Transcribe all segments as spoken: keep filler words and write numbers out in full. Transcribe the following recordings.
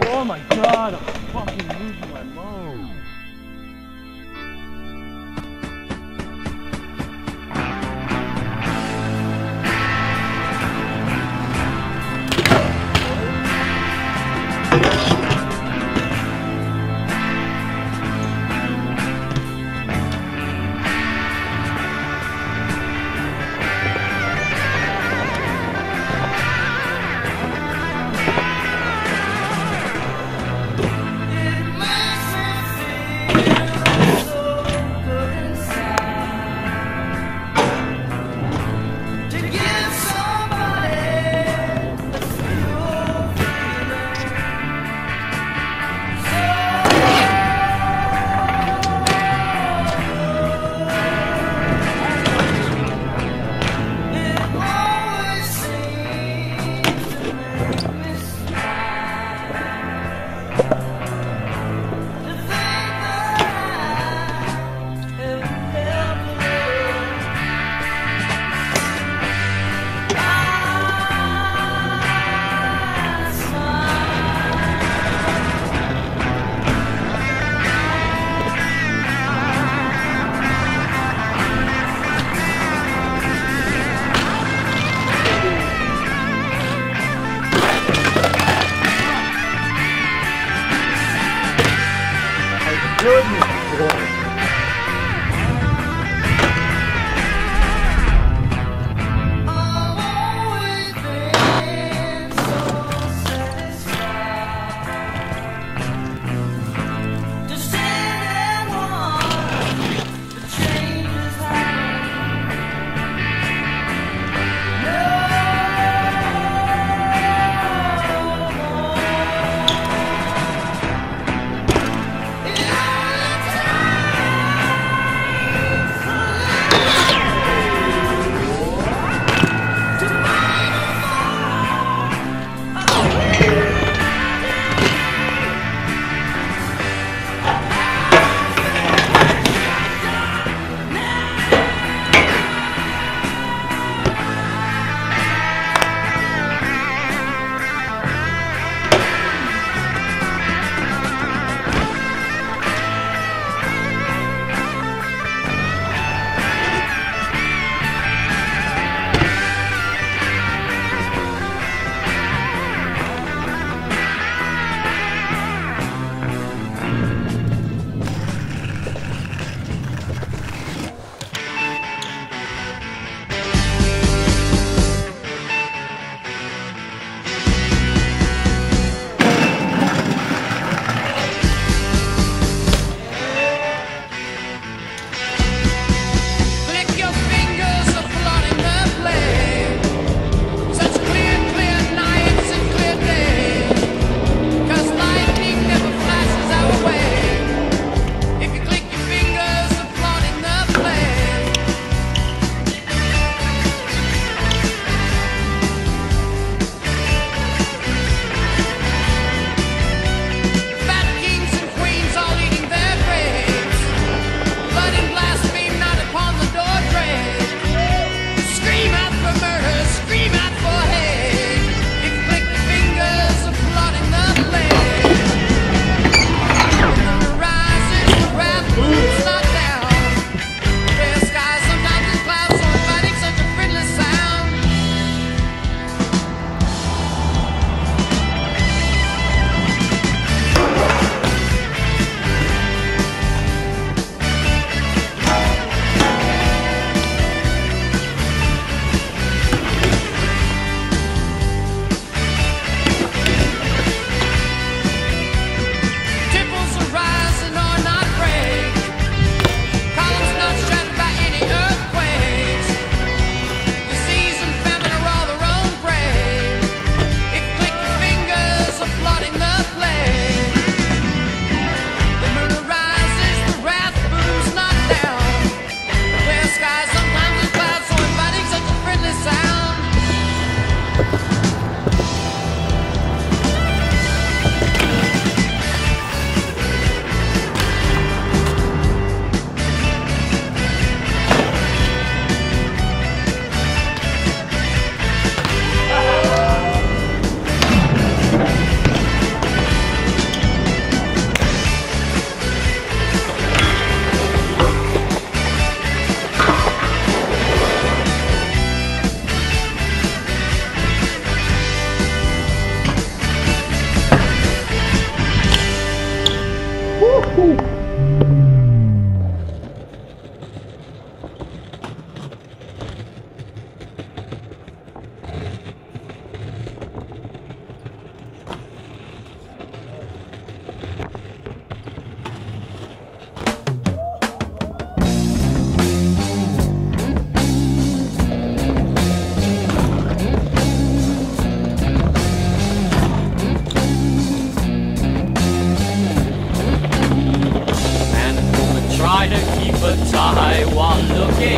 Oh my god, I'm fucking losing my mind. Mercy!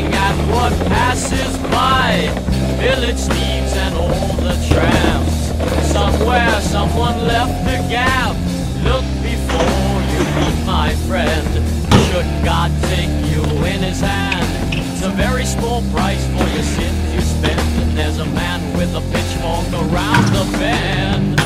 Staring at what passes by, village thieves and all the tramps. Somewhere someone left the gap. Look before you meet my friend. Should God take you in his hand, it's a very small price for your sin you spend. And there's a man with a pitchfork around the bend.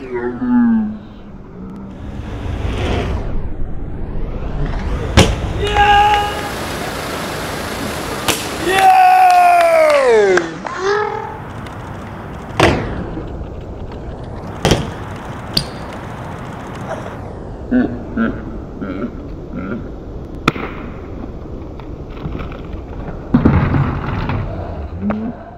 Mm-hmm.